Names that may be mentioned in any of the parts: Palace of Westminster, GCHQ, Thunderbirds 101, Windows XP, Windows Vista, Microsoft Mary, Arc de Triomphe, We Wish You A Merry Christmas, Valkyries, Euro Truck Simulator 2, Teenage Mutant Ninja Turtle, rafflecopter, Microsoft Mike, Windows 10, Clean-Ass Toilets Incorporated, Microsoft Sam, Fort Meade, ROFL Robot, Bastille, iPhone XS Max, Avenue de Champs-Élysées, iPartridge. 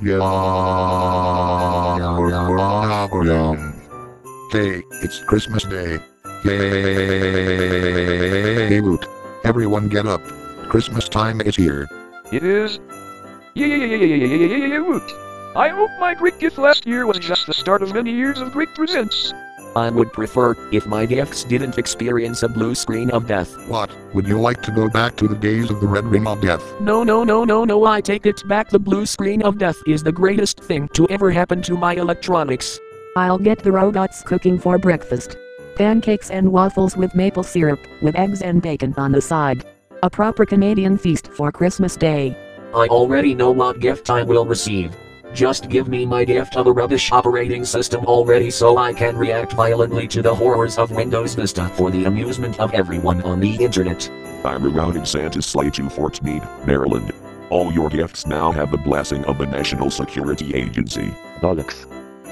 Hey, it's Christmas Day. Yay, boot. Everyone get up. Christmas time is here. It is. Yay, boot. I hope my great gift last year was just the start of many years of great presents. I would prefer if my gifts didn't experience a blue screen of death. What? Would you like to go back to the days of the red ring of death? No, I take it back. The blue screen of death is the greatest thing to ever happen to my electronics. I'll get the robots cooking for breakfast. Pancakes and waffles with maple syrup, with eggs and bacon on the side. A proper Canadian feast for Christmas Day. I already know what gift I will receive. Just give me my gift of a rubbish operating system already so I can react violently to the horrors of Windows Vista for the amusement of everyone on the internet. I'm rerouting Santa's sleigh to Fort Meade, Maryland. All your gifts now have the blessing of the National Security Agency. Bollocks.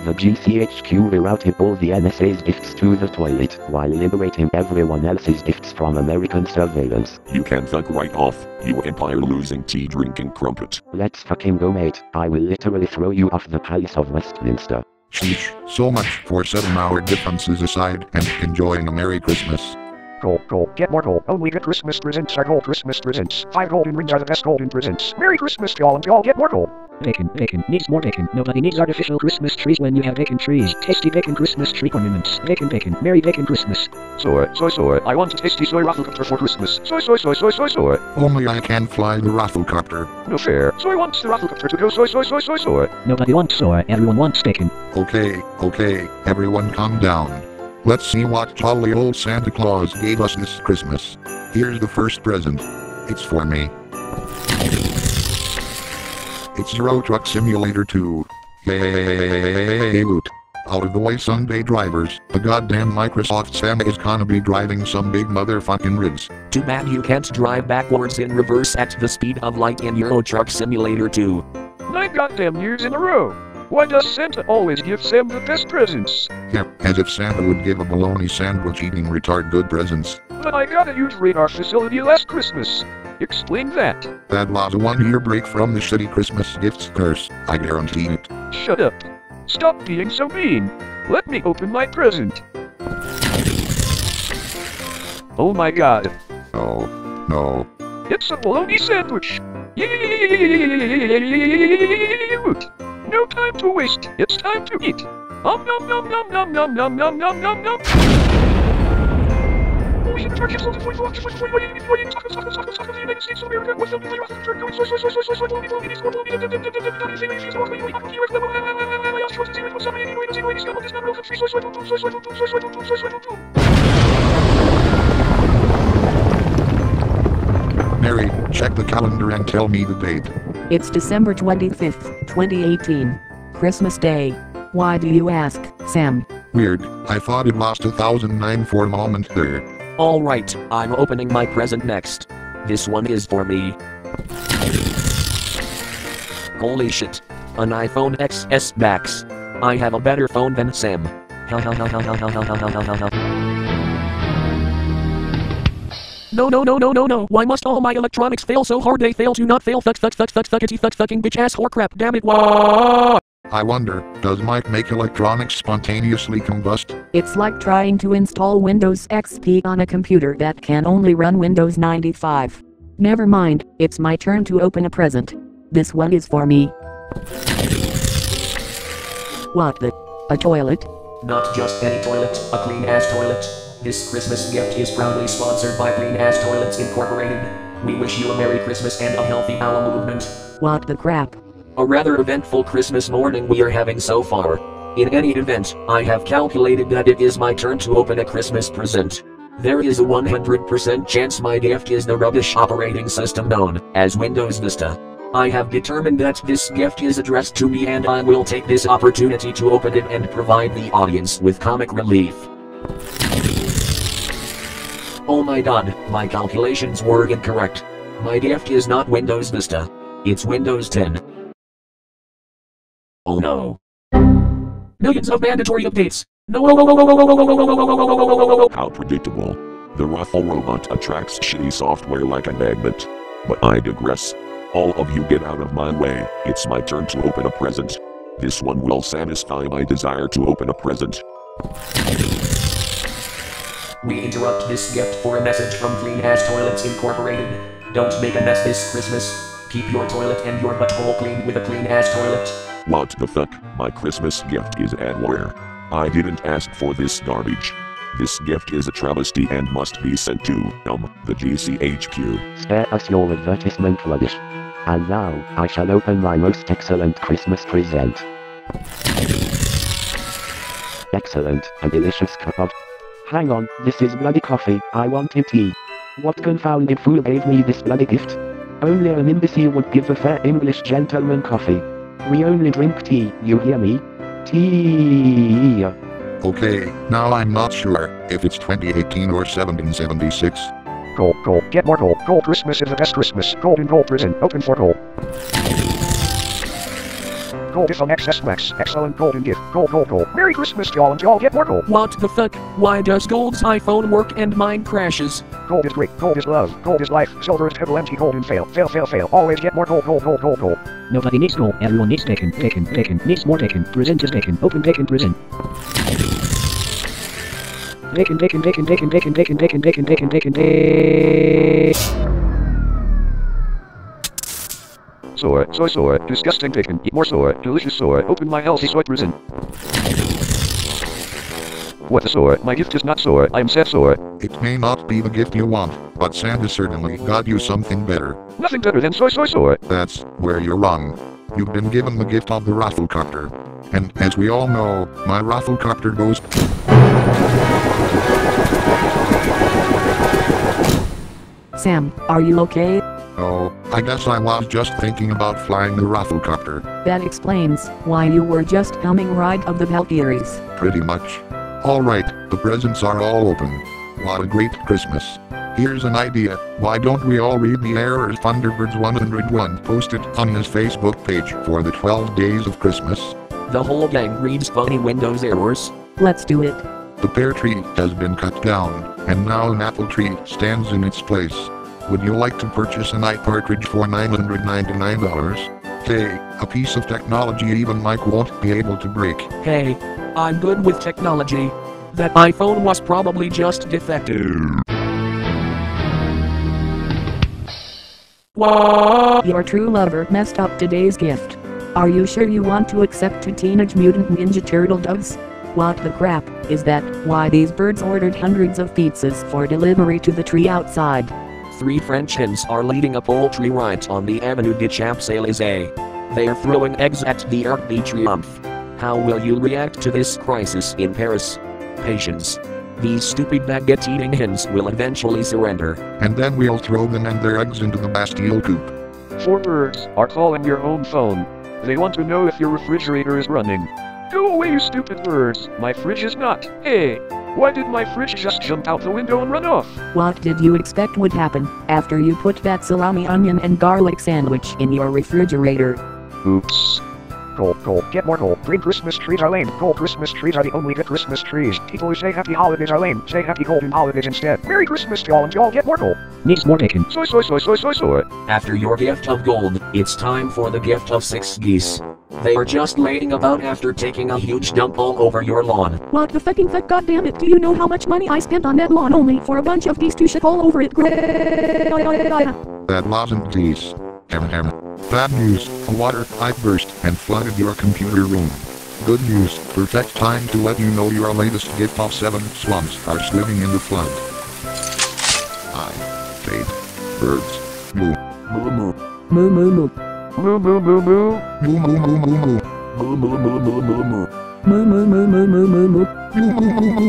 The GCHQ rerouted all the NSA's gifts to the toilet while liberating everyone else's gifts from American surveillance. You can fuck right off, you empire-losing tea-drinking crumpet. Let's fucking go, mate. I will literally throw you off the Palace of Westminster. Sheesh, so much for setting our differences aside and enjoying a Merry Christmas. Gold, get more gold. Only good Christmas presents are gold Christmas presents. 5 golden rings are the best golden presents. Merry Christmas to all, and y'all get more gold. Bacon needs more bacon. Nobody needs artificial Christmas trees when you have bacon trees. Tasty bacon Christmas tree ornaments. Bacon, Merry Bacon Christmas. Soy. I want a tasty soy rafflecopter for Christmas. Soy. Only I can fly the rafflecopter. No fair. Soy wants the rafflecopter to go soy. Nobody wants soy. Everyone wants bacon. Okay. Everyone calm down. Let's see what jolly old Santa Claus gave us this Christmas. Here's the first present. It's for me. It's Euro Truck Simulator 2. Yay, boot. Out of the way Sunday drivers, the goddamn Microsoft Sam is gonna be driving some big motherfucking ribs. Too bad you can't drive backwards in reverse at the speed of light in Euro Truck Simulator 2. 9 goddamn years in a row. Why does Santa always give Sam the best presents? Yep, as if Santa would give a bologna sandwich eating retard good presents. But I got a huge radar facility last Christmas. Explain that. That was a 1-year break from the shitty Christmas gifts curse, I guarantee it. Shut up. Stop being so mean. Let me open my present. Oh my god. Oh, no. It's a bologna sandwich. No time to waste, it's time to eat. Nom nom nom. Mary, check the calendar and tell me the date. It's December 25th, 2018. Christmas Day. Why do you ask, Sam? Weird, I thought it lost 1009 for a moment there. Alright, I'm opening my present next. This one is for me. Holy shit. An iPhone XS Max. I have a better phone than Sam. No. Why must all my electronics fail so hard they fail to not fail? Fucking bitch ass whore crap. Damn it. Wah! I wonder, does Mike make electronics spontaneously combust? It's like trying to install Windows XP on a computer that can only run Windows 95. Never mind, it's my turn to open a present. This one is for me. What the? A toilet? Not just any toilet, a clean-ass toilet. This Christmas gift is proudly sponsored by Clean-Ass Toilets Incorporated. We wish you a Merry Christmas and a healthy bowel movement. What the crap? A rather eventful Christmas morning we are having so far. In any event, I have calculated that it is my turn to open a Christmas present. There is a 100% chance my gift is the rubbish operating system known as Windows Vista. I have determined that this gift is addressed to me and I will take this opportunity to open it and provide the audience with comic relief. Oh my god, my calculations were incorrect. My gift is not Windows Vista. It's Windows 10. Oh no. Millions of mandatory updates. No. How predictable. The ROFL Robot attracts shitty software like a magnet. But I digress. All of you get out of my way, it's my turn to open a present. This one will satisfy my desire to open a present. We interrupt this gift for a message from Clean-Ass Toilets Incorporated. Don't make a mess this Christmas. Keep your toilet and your butthole clean with a Clean-Ass Toilet. What the fuck? My Christmas gift is adware. I didn't ask for this garbage. This gift is a travesty and must be sent to, the GCHQ. Spare us your advertisement rubbish. And now, I shall open my most excellent Christmas present. Excellent, a delicious cup of... Hang on, this is bloody coffee, I wanted tea. What confounded fool gave me this bloody gift? Only an imbecile would give a fair English gentleman coffee. We only drink tea, you hear me? Tea. Okay, now I'm not sure if it's 2018 or 1776. Coal, get more coal, Christmas is the best Christmas, coal in coal prison, open for coal. Gold iPhone XS Max, excellent golden gift, gold. Merry Christmas to all and y'all get more gold. What the fuck? Why does Gold's iPhone work and mine crashes? Gold is great, gold is love, gold is life, silver is pebble empty, gold and fail, always get more gold. Nobody needs gold, everyone needs bacon, needs more bacon, present is bacon, open bacon present. Bacon. Soy, disgusting bacon, eat more soy, delicious soy, open my healthy soy prison. What the soy, my gift is not soy, I am sad soy. It may not be the gift you want, but Santa certainly got you something better. Nothing better than soy. That's where you're wrong. You've been given the gift of the ROFL copter. And, as we all know, my ROFL copter goes... Sam, are you okay? Oh, I guess I was just thinking about flying the ROFL copter. That explains why you were just coming right of the Valkyries. Pretty much. Alright, the presents are all open. What a great Christmas. Here's an idea, why don't we all read the errors Thunderbirds 101 posted on his Facebook page for the 12 days of Christmas? The whole gang reads funny Windows errors. Let's do it. The pear tree has been cut down, and now an apple tree stands in its place. Would you like to purchase an iPartridge for $999? Hey, a piece of technology even Mike won't be able to break. Hey, I'm good with technology. That iPhone was probably just defective. Whoa. Your true lover messed up today's gift. Are you sure you want to accept two Teenage Mutant Ninja Turtle doves? What the crap, is that why these birds ordered hundreds of pizzas for delivery to the tree outside? 3 French hens are leading a poultry riot on the Avenue de Champs-Élysées. They are throwing eggs at the Arc de Triomphe. How will you react to this crisis in Paris? Patience. These stupid baguette-eating hens will eventually surrender. And then we'll throw them and their eggs into the Bastille coop. 4 birds are calling your home phone. They want to know if your refrigerator is running. Go away, you stupid birds, my fridge is not, hey! Why did my fridge just jump out the window and run off? What did you expect would happen after you put that salami, onion and garlic sandwich in your refrigerator? Oops. Coal, get more coal. Green Christmas trees are lame. Coal Christmas trees are the only good Christmas trees. People who say happy holidays are lame. Say happy golden holidays instead. Merry Christmas to all and y'all get more coal. Needs more bacon. Soy. After your gift of gold, it's time for the gift of 6 geese. They are just laying about after taking a huge dump all over your lawn. What the fucking fuck, goddammit, do you know how much money I spent on that lawn only for a bunch of geese to shit all over it? That wasn't geese. Bad news, a water pipe burst and flooded your computer room. Good news, perfect time to let you know your latest gift of 7 swans are swimming in the flood. I hate birds. Moo. Moo moo. Moo moo moo. Moo moo moo moo. Moo moo moo moo moo. Moo moo moo moo moo moo. Moo moo moo moo moo moo moo. Moo moo moo moo moo moo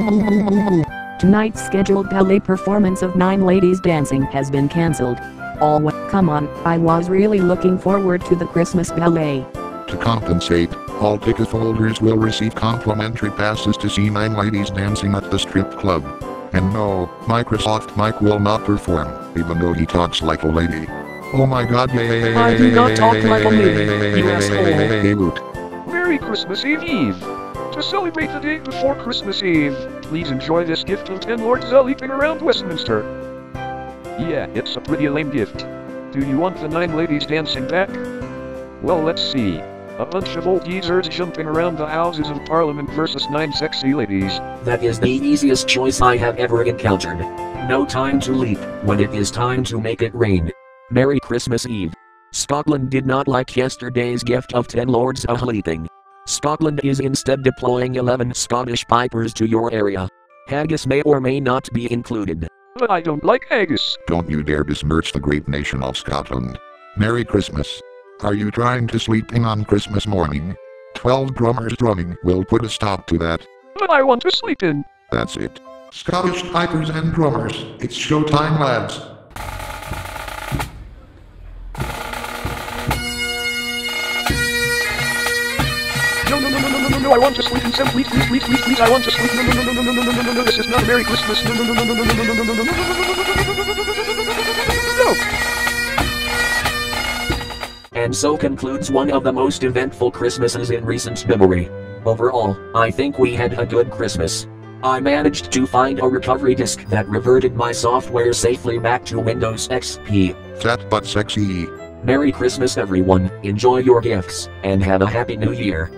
moo. Tonight's scheduled ballet performance of 9 ladies dancing has been cancelled. Oh, come on, I was really looking forward to the Christmas ballet. To compensate, all ticket holders will receive complimentary passes to see 9 ladies dancing at the strip club. And no, Microsoft Mike will not perform, even though he talks like a lady. Oh my god, yay! I do not talk like a lady, you asshole. Merry Christmas Eve! To celebrate the day before Christmas Eve, please enjoy this gift of 10 lords leaping around Westminster. Yeah, it's a pretty lame gift. Do you want the 9 ladies dancing back? Well, let's see. A bunch of old geezers jumping around the Houses of Parliament versus 9 sexy ladies. That is the easiest choice I have ever encountered. No time to leap when it is time to make it rain. Merry Christmas Eve. Scotland did not like yesterday's gift of 10 lords a leaping. Scotland is instead deploying 11 Scottish pipers to your area. Haggis may or may not be included. But I don't like haggis. Don't you dare besmirch the great nation of Scotland. Merry Christmas. Are you trying to sleep in on Christmas morning? 12 drummers drumming will put a stop to that. But I want to sleep in. That's it. Scottish pipers and drummers, it's showtime, lads. No, I want to sleep in some, please, I want to sleep, no, this is not Merry Christmas, no. And so concludes one of the most eventful Christmases in recent memory. Overall, I think we had a good Christmas. I managed to find a recovery disk that reverted my software safely back to Windows XP. Fat but sexy. Merry Christmas everyone, enjoy your gifts, and have a happy new year.